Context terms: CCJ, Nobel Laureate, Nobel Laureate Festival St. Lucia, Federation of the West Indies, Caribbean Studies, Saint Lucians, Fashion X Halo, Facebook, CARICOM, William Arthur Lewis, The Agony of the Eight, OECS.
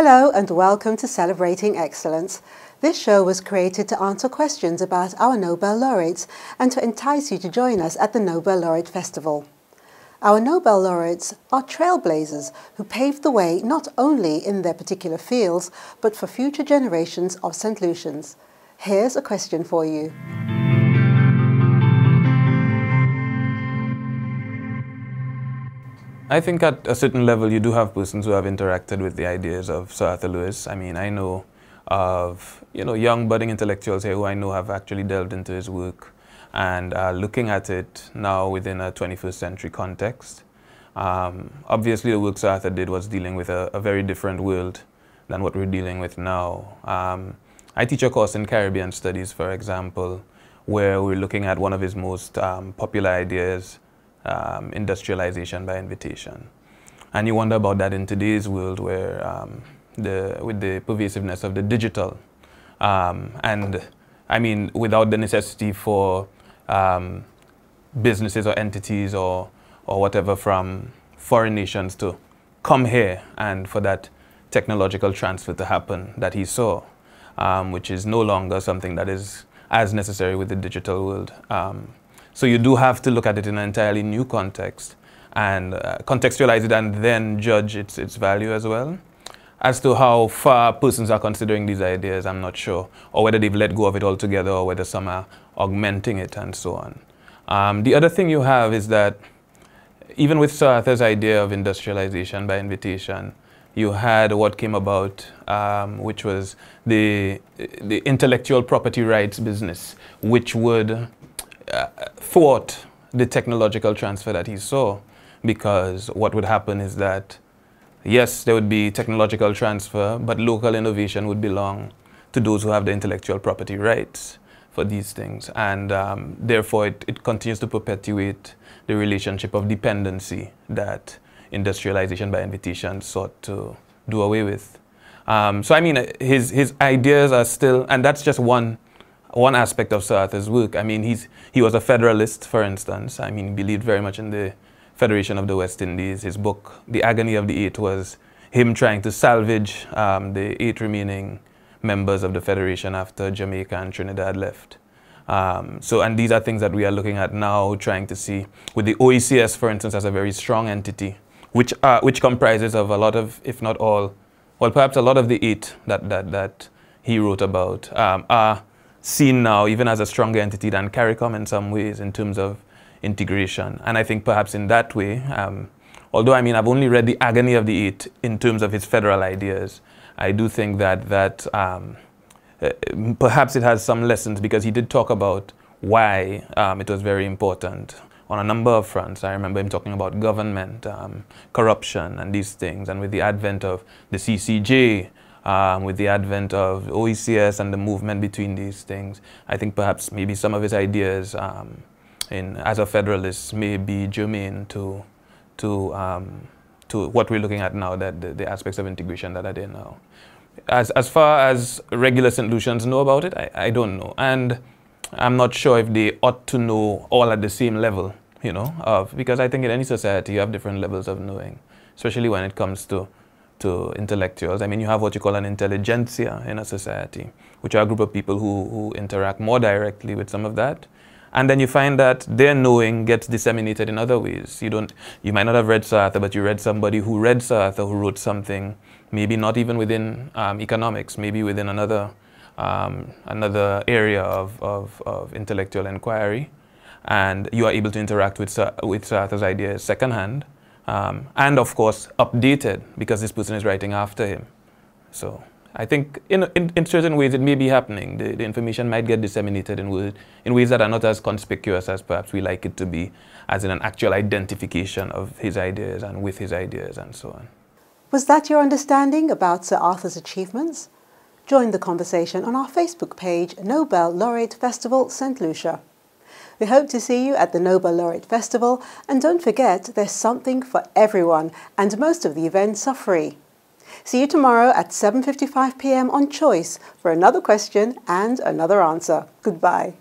Hello and welcome to Celebrating Excellence. This show was created to answer questions about our Nobel laureates and to entice you to join us at the Nobel Laureate Festival. Our Nobel laureates are trailblazers who paved the way not only in their particular fields, but for future generations of St. Lucians. Here's a question for you. I think at a certain level you do have persons who have interacted with the ideas of Sir Arthur Lewis. I mean, I know of, young budding intellectuals here who I know have actually delved into his work and are looking at it now within a 21st century context. Obviously the work Sir Arthur did was dealing with a very different world than what we're dealing with now. I teach a course in Caribbean Studies, for example, where we're looking at one of his most popular ideas, industrialization by invitation. And you wonder about that in today's world where with the pervasiveness of the digital and I mean without the necessity for businesses or entities or whatever from foreign nations to come here and for that technological transfer to happen that he saw, which is no longer something that is as necessary with the digital world. So you do have to look at it in an entirely new context and contextualize it and then judge its value as well. As to how far persons are considering these ideas, I'm not sure, or whether they've let go of it altogether or whether some are augmenting it and so on. The other thing you have is that even with Sir Arthur's idea of industrialization by invitation, you had what came about, which was the intellectual property rights business, which would thwart the technological transfer that he saw, because what would happen is that yes, there would be technological transfer, but local innovation would belong to those who have the intellectual property rights for these things, and therefore it continues to perpetuate the relationship of dependency that industrialization by invitation sought to do away with. So I mean, his ideas are still, and that's just one aspect of Sir Arthur's work. I mean, he was a federalist, for instance. I mean, he believed very much in the Federation of the West Indies. His book, The Agony of the Eight, was him trying to salvage the 8 remaining members of the Federation after Jamaica and Trinidad left. And these are things that we are looking at now, trying to see with the OECS, for instance, as a very strong entity, which comprises of a lot of, if not all, well, perhaps a lot of the 8 that he wrote about are seen now even as a stronger entity than CARICOM in some ways in terms of integration. And I think perhaps in that way, although I mean I've only read The Agony of the Eight in terms of his federal ideas, I do think that perhaps it has some lessons, because he did talk about why it was very important on a number of fronts. I remember him talking about government, corruption and these things, and with the advent of the CCJ, with the advent of OECS and the movement between these things, I think perhaps maybe some of his ideas as a federalist may be germane to what we're looking at now, that the aspects of integration that are there now. As far as regular St. Lucians know about it, I don't know. And I'm not sure if they ought to know all at the same level, because I think in any society you have different levels of knowing, especially when it comes to intellectuals. I mean, you have what you call an intelligentsia in a society, which are a group of people who interact more directly with some of that. And then you find that their knowing gets disseminated in other ways. You might not have read Sir Arthur, but you read somebody who read Sir Arthur who wrote something, maybe not even within economics, maybe within another area of intellectual inquiry. And you are able to interact with Sir Arthur's ideas secondhand. And of course updated, because this person is writing after him. So I think in certain ways it may be happening. The information might get disseminated in ways that are not as conspicuous as perhaps we like it to be, as in an actual identification of his ideas and with his ideas and so on. Was that your understanding about Sir Arthur's achievements? Join the conversation on our Facebook page, Nobel Laureate Festival St. Lucia. We hope to see you at the Nobel Laureate Festival, and don't forget there's something for everyone, and most of the events are free. See you tomorrow at 7:55 p.m. on Choice for another question and another answer. Goodbye.